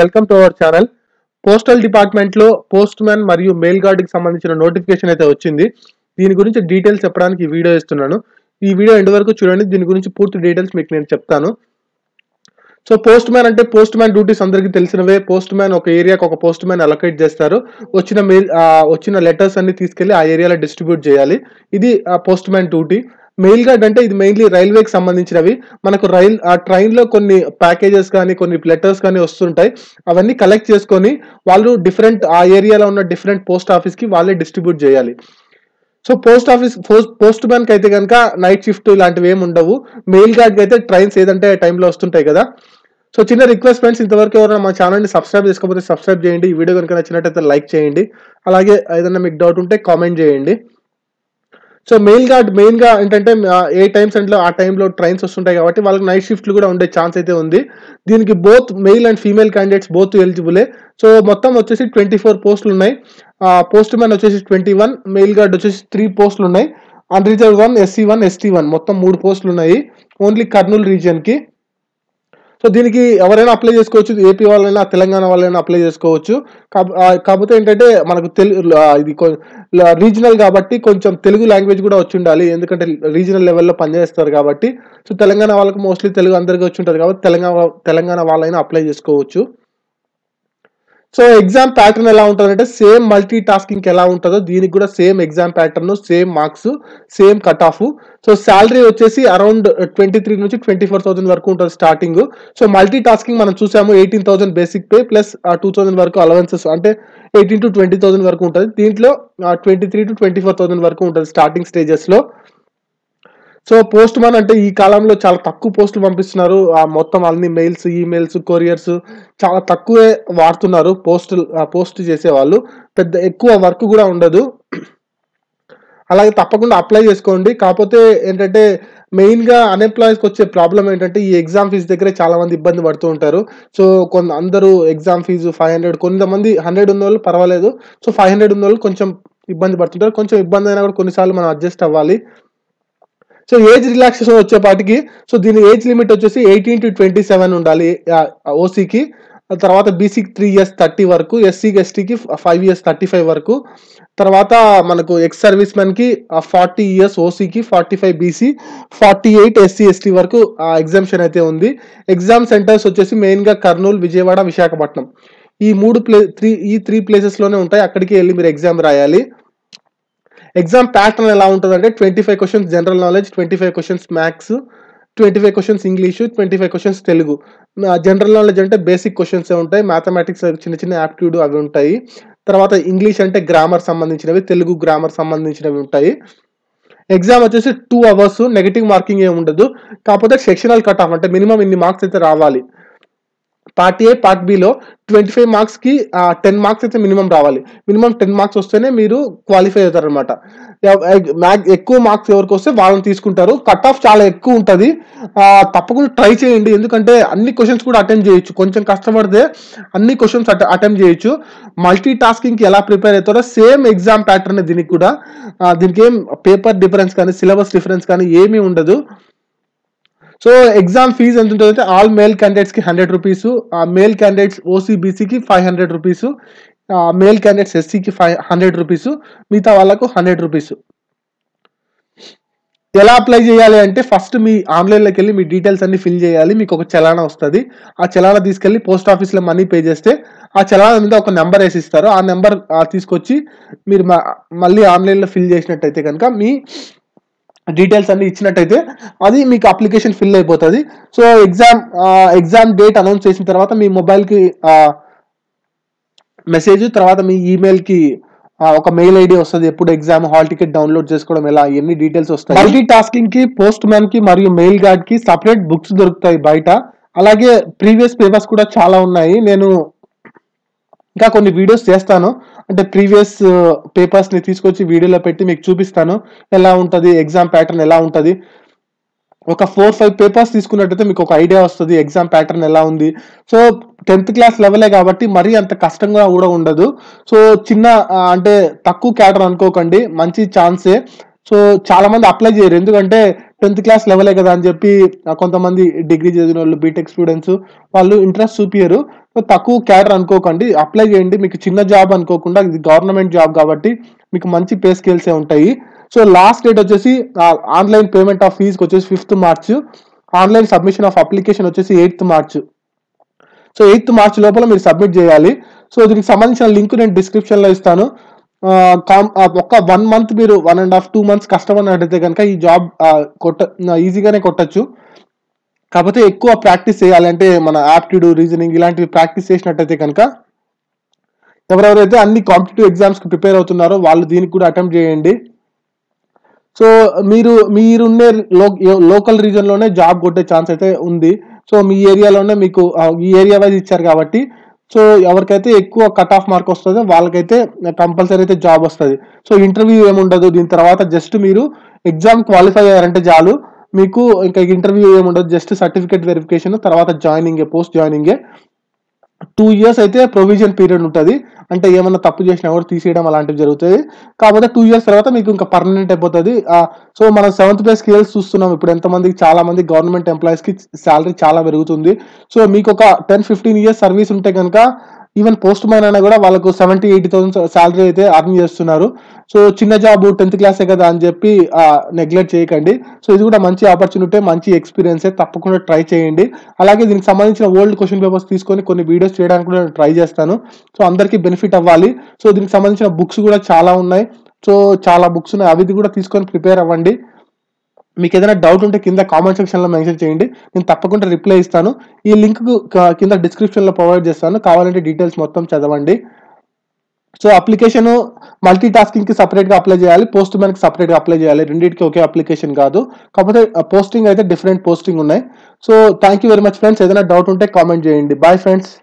Welcome to our channel. Postal department లో postman మరియు mail guard కి సంబంధించిన నోటిఫికేషన్ అయితే వచ్చింది. దీని గురించి డీటెయిల్స్ చెప్పడానికి ఈ వీడియో ఇస్తున్నాను. ఈ వీడియో ఎండ్ వరకు చూడండి, దీని గురించి పూర్తి డీటెయిల్స్ మీకు నేను చెప్తాను. సో పోస్ట్ మ్యాన్ అంటే పోస్ట్ మ్యాన్ డ్యూటీస్ అందరికీ తెలిసినవే. పోస్ట్ మ్యాన్ ఒక ఏరియాకి ఒక పోస్ట్ మ్యాన్ అలొకేట్ చేస్తారు. వచ్చిన మెయిల్ వచ్చిన లెటర్స్ అన్ని తీసుకెళ్లి ఆ ఏరియాలో డిస్ట్రిబ్యూట్ చేయాలి. ఇది postman duty. Mail guard అంటే ఇది మెయిన్లీ రైల్వేకి సంబంధించినవి. మనకు ట్రైన్లో కొన్ని ప్యాకేజెస్ కానీ కొన్ని లెటర్స్ కానీ వస్తుంటాయి. అవన్నీ కలెక్ట్ చేసుకొని వాళ్ళు డిఫరెంట్ ఆ ఏరియాలో ఉన్న డిఫరెంట్ పోస్ట్ ఆఫీస్కి వాళ్ళే డిస్ట్రిబ్యూట్ చేయాలి. సో పోస్ట్ మ్యాన్కి అయితే కనుక నైట్ షిఫ్ట్ ఇలాంటివి ఏమి ఉండవు. మెయిల్ గార్డ్కి అయితే ట్రైన్స్ ఏదంటే టైంలో వస్తుంటాయి కదా. సో చిన్న రిక్వెస్ట్ ఫ్రెండ్స్, ఇంతవరకు ఎవరైనా మా ఛానల్ని సబ్స్క్రైబ్ చేసుకోకపోతే సబ్స్క్రైబ్ చేయండి. ఈ వీడియో కనుక నచ్చినట్టయితే లైక్ చేయండి. అలాగే ఏదైనా మీకు డౌట్ ఉంటే కామెంట్ చేయండి. సో మెయిల్ గార్డ్ మెయిన్గా ఏంటంటే ఏ టైమ్స్ అంటే ఆ టైంలో ట్రైన్స్ వస్తుంటాయి కాబట్టి వాళ్ళకి నైట్ షిఫ్ట్లు కూడా ఉండే ఛాన్స్ అయితే ఉంది. దీనికి both male and female candidates both ఎలిజిబులే. సో మొత్తం వచ్చేసి 24 పోస్టులు ఉన్నాయి. పోస్ట్ మ్యాన్ వచ్చేసి 21, మెయిల్ గార్డ్ వచ్చేసి 3 పోస్టులు ఉన్నాయి. అన్రిజర్వ్డ్ 1, SC1, ST1 మొత్తం 3 పోస్టులు ఉన్నాయి ఓన్లీ కర్నూలు రీజియన్కి. సో దీనికి ఎవరైనా అప్లై చేసుకోవచ్చు, ఏపీ వాళ్ళైనా తెలంగాణ వాళ్ళైనా అప్లై చేసుకోవచ్చు. కాకపోతే ఏంటంటే మనకు ఇది రీజనల్ కాబట్టి కొంచెం తెలుగు లాంగ్వేజ్ కూడా వచ్చి ఉండాలి, ఎందుకంటే రీజనల్ లెవెల్లో పనిచేస్తారు కాబట్టి. సో తెలంగాణ వాళ్ళకి మోస్ట్లీ తెలుగు అందరికీ వచ్చి ఉంటారు కాబట్టి తెలంగాణ వాళ్ళైనా అప్లై చేసుకోవచ్చు. సో ఎగ్జామ్ ప్యాటర్న్ ఎలా ఉంటుందంటే సేమ్ మల్టీ టాస్కింగ్కి ఎలా ఉంటుందో దీనికి కూడా same exam pattern, same marks, same cut off. So salary వచ్చేసి అరౌండ్ 23 నుంచి 24,000 వరకు ఉంటుంది స్టార్టింగ్. సో మల్టీ టాస్కింగ్ మనం చూసాము 18,000 బేసిక్ పే ప్లస్ 2,000 వరకు అలవెన్సెస్, అంటే 18,000 to 20,000 వరకు ఉంటుంది. దీంట్లో 23,000 to 24,000 వరకు ఉంటుంది స్టార్టింగ్ స్టేజెస్లో. సో పోస్ట్ మ్యాన్ అంటే ఈ కాలంలో చాలా తక్కువ పోస్టులు పంపిస్తున్నారు. మొత్తం అన్ని మెయిల్స్, ఈమెయిల్స్, కొరియర్స్ చాలా తక్కువే వాడుతున్నారు. పోస్ట్ చేసేవాళ్ళు పెద్ద ఎక్కువ వర్క్ కూడా ఉండదు. అలాగే తప్పకుండా అప్లై చేసుకోండి. కాకపోతే ఏంటంటే మెయిన్గా అన్ఎంప్లాయీస్కి వచ్చే ప్రాబ్లం ఏంటంటే ఈ ఎగ్జామ్ ఫీజు దగ్గరే చాలామంది ఇబ్బంది పడుతూ ఉంటారు. సో అందరూ ఎగ్జామ్ ఫీజు 500, కొంతమంది 100 ఉన్న వాళ్ళు పర్వాలేదు. సో 500 ఉన్న వాళ్ళు కొంచెం ఇబ్బంది పడుతుంటారు. కొంచెం ఇబ్బంది అయినా కూడా కొన్నిసార్లు మనం అడ్జస్ట్ అవ్వాలి. సో ఏజ్ రిలాక్సేషన్ వచ్చేపాటికి సో దీని ఏజ్ లిమిట్ వచ్చేసి 18 to 27 ఉండాలి ఓసీకి. తర్వాత బీసీకి 3 years 30 వరకు, ఎస్సీకి ఎస్టీకి 5 years 35 వరకు. తర్వాత మనకు ఎక్స్ సర్వీస్ మెన్కి 40 years ఓసీకి, 45 BC, 48 SC ST వరకు ఎగ్జామ్షన్ అయితే ఉంది. ఎగ్జామ్ సెంటర్స్ వచ్చేసి మెయిన్గా కర్నూలు, విజయవాడ, విశాఖపట్నం ఈ త్రీ ప్లేసెస్లోనే ఉంటాయి. అక్కడికి వెళ్ళి మీరు ఎగ్జామ్ రాయాలి. ఎగ్జామ్ ప్యాటర్న్ ఎలా ఉంటుందంటే 25 questions general knowledge, 25 questions maths, 25 questions English, 25 questions Telugu. General knowledge అంటే బేసిక్ క్వశ్చన్స్ ఉంటాయి, మ్యాథమెటిక్స్ చిన్న చిన్న యాప్టిట్యూడ్ అవి ఉంటాయి. తర్వాత ఇంగ్లీష్ అంటే గ్రామర్ సంబంధించినవి, తెలుగు గ్రామర్ సంబంధించినవి ఉంటాయి. ఎగ్జామ్ వచ్చేసి 2 hours, నెగిటివ్ మార్కింగ్ ఏమి ఉండదు. కాకపోతే సెక్షనల్ కట్ ఆఫ్ అంటే మినిమం ఇన్ని మార్క్స్ అయితే రావాలి. పార్ట్ ఏ పార్ట్ బిలో 25 మార్క్స్కి 10 మార్క్స్ అయితే మినిమం రావాలి. మినిమం 10 మార్క్స్ వస్తేనే మీరు క్వాలిఫై అవుతారు అనమాట. ఎక్కువ మార్క్స్ ఎవరికి వస్తే వాళ్ళని తీసుకుంటారు. కట్ ఆఫ్ చాలా ఎక్కువ ఉంటుంది. తప్పకుండా ట్రై చేయండి, ఎందుకంటే అన్ని క్వశ్చన్స్ కూడా అటెంప్ట్ చేయొచ్చు. కొంచెం కష్టపడితే అన్ని క్వశ్చన్స్ అటెంప్ట్ చేయొచ్చు. మల్టీ టాస్కింగ్కి ఎలా ప్రిపేర్ అవుతారో సేమ్ ఎగ్జామ్ ప్యాటర్న్ దీనికి కూడా. దీనికి ఏం పేపర్ డిఫరెన్స్ కానీ సిలబస్ డిఫరెన్స్ కానీ ఏమీ ఉండదు. సో ఎగ్జామ్ ఫీజు ఎంత ఉంటుందంటే ఆల్ మెయిల్ క్యాండిడేట్స్కి 100 rupees, మెయిల్ క్యాండిడేట్స్ OC BCకి 500 rupees, మెయిల్ క్యాండిడేట్స్ SCకి 100 rupees, మిగతా వాళ్ళకు 100 rupees. ఎలా అప్లై చేయాలి అంటే ఫస్ట్ మీ ఆన్లైన్లోకి వెళ్ళి మీ డీటెయిల్స్ అన్ని ఫిల్ చేయాలి. మీకు ఒక చలానా వస్తుంది. ఆ చలానా తీసుకెళ్ళి పోస్ట్ ఆఫీస్లో మనీ పే చేస్తే ఆ చలానా మీద ఒక నెంబర్ వేసి ఇస్తారు. ఆ నెంబర్ తీసుకొచ్చి మీరు మళ్ళీ ఆన్లైన్లో ఫిల్ చేసినట్టయితే కనుక మీ డీటెయిల్స్ అన్ని ఇచ్చినట్టయితే అది మీకు అప్లికేషన్ ఫిల్ అయిపోతుంది. సో ఎగ్జామ్ డేట్ అనౌన్స్ చేసిన తర్వాత మీ మొబైల్కి మెసేజ్, తర్వాత మీ ఈమెయిల్కి ఒక మెయిల్ ఐడి వస్తుంది. ఎప్పుడు ఎగ్జామ్ హాల్ టికెట్ డౌన్లోడ్ చేసుకోవడం ఎలా ఎన్ని డీటెయిల్స్ వస్తాయి. మల్టీ టాస్కింగ్కి పోస్ట్ మ్యాన్కి మరియు మెయిల్ గార్డ్కి సపరేట్ బుక్స్ దొరుకుతాయి బయట. అలాగే ప్రీవియస్ పేపర్స్ కూడా చాలా ఉన్నాయి. నేను ఇంకా కొన్ని వీడియోస్ చేస్తాను, అంటే ప్రీవియస్ పేపర్స్ని తీసుకొచ్చి వీడియోలో పెట్టి మీకు చూపిస్తాను ఎలా ఉంటుంది, ఎగ్జామ్ ప్యాటర్న్ ఎలా ఉంటుంది. ఒక 4-5 పేపర్స్ తీసుకున్నట్టయితే మీకు ఒక ఐడియా వస్తుంది ఎగ్జామ్ ప్యాటర్న్ ఎలా ఉంది. సో 10th క్లాస్ లెవెలే కాబట్టి మరీ అంత కష్టంగా కూడా ఉండదు. సో చిన్న అంటే తక్కువ క్యాటర్ అనుకోకండి, మంచి ఛాన్సే. సో చాలామంది అప్లై చేయరు, ఎందుకంటే 10th క్లాస్ లెవెలే కదా అని చెప్పి కొంతమంది డిగ్రీ చదివిన వాళ్ళు, బీటెక్ స్టూడెంట్స్ వాళ్ళు ఇంట్రెస్ట్ చూపించరు. సో తక్కువ క్యాడర్ అనుకోకండి, అప్లై చేయండి. మీకు చిన్న జాబ్ అనుకోకుండా, ఇది గవర్నమెంట్ జాబ్ కాబట్టి మీకు మంచి పే స్కేల్సే ఉంటాయి. సో లాస్ట్ డేట్ వచ్చేసి ఆన్లైన్ పేమెంట్ ఆఫ్ ఫీజుకి వచ్చేసి 5th March, online submission of application వచ్చేసి 8th March. So 8th March లోపల మీరు సబ్మిట్ చేయాలి. సో దీనికి సంబంధించిన లింక్ నేను డిస్క్రిప్షన్లో ఇస్తాను. ఒక 1 month మీరు 1.5-2 months కష్టపడినట్టయితే కనుక ఈ జాబ్ ఈజీగానే కొట్టచ్చు. కాకపోతే ఎక్కువ ప్రాక్టీస్ చేయాలంటే మన యాప్టిట్యూడ్, రీజనింగ్ ఇలాంటివి ప్రాక్టీస్ చేసినట్టయితే కనుక, ఎవరెవరైతే అన్ని కాంపిటేటివ్ ఎగ్జామ్స్కి ప్రిపేర్ అవుతున్నారో వాళ్ళు దీనికి కూడా అటెంప్ట్ చేయండి. సో మీరున్నే లోకల్ రీజన్లోనే జాబ్ కొట్టే ఛాన్స్ అయితే ఉంది. సో మీ ఏరియాలోనే మీకు ఈ ఏరియా వైజ్ ఇచ్చారు కాబట్టి, సో ఎవరికైతే ఎక్కువ కట్ ఆఫ్ మార్క్ వస్తుందో వాళ్ళకైతే కంపల్సరీ అయితే జాబ్ వస్తుంది. సో ఇంటర్వ్యూ ఏముండదు. దీని తర్వాత జస్ట్ మీరు ఎగ్జామ్ క్వాలిఫై అయ్యారంటే చాలు, మీకు ఇంకా ఇంటర్వ్యూ ఏముండదు. జస్ట్ సర్టిఫికేట్ వెరిఫికేషన్, తర్వాత జాయినింగే, పోస్ట్ జాయినింగే. 2 years అయితే ప్రొవిజన్ పీరియడ్ ఉంటుంది, అంటే ఏమన్నా తప్పు చేసినా కూడా తీసేయడం అలాంటివి జరుగుతుంది. కాకపోతే 2 years తర్వాత మీకు ఇంకా పర్మనెంట్ అయిపోతుంది. సో మనం 7th pay స్కేల్స్ చూస్తున్నాం ఇప్పుడు, ఎంతమందికి చాలామంది గవర్నమెంట్ ఎంప్లాయీస్కి శాలరీ చాలా పెరుగుతుంది. సో మీకు ఒక 10-15 years సర్వీస్ ఉంటే కనుక ఈవెన్ పోస్ట్ మ్యాన్ అయినా కూడా వాళ్ళకు 70-80,000 శాలరీ అయితే అర్న్ చేస్తున్నారు. సో చిన్న జాబ్, 10th class కదా అని చెప్పి నెగ్లెక్ట్ చేయకండి. సో ఇది కూడా మంచి ఆపర్చునిటీ, మంచి ఎక్స్పీరియన్సే, తప్పకుండా ట్రై చేయండి. అలాగే దీనికి సంబంధించిన ఓల్డ్ క్వశ్చన్ పేపర్స్ తీసుకొని కొన్ని వీడియోస్ చేయడానికి కూడా ట్రై చేస్తాను. సో అందరికీ బెనిఫిట్ అవ్వాలి. సో దీనికి సంబంధించిన బుక్స్ కూడా చాలా ఉన్నాయి. సో చాలా బుక్స్ ఉన్నాయి, అవి కూడా తీసుకొని ప్రిపేర్ అవ్వండి. మీకు ఏదైనా డౌట్ ఉంటే కింద కామెంట్ సెక్షన్లో మెన్షన్ చేయండి, నేను తప్పకుండా రిప్లై ఇస్తాను. ఈ లింక్ కింద డిస్క్రిప్షన్లో ప్రొవైడ్ చేస్తాను, కావాలంటే డీటెయిల్స్ మొత్తం చదవండి. సో అప్లికేషన్ మల్టీ టాస్కింగ్కి సపరేట్గా అప్లై చేయాలి, పోస్ట్ మ్యాన్కి సపరేట్గా అప్లై చేయాలి. రెండింటికి ఒకే అప్లికేషన్ కాదు, కాకపోతే పోస్టింగ్ అయితే డిఫరెంట్ పోస్టింగ్ ఉన్నాయి. So thank you very much friends. ఏదైనా డౌట్ ఉంటే కామెంట్ చేయండి. Bye friends.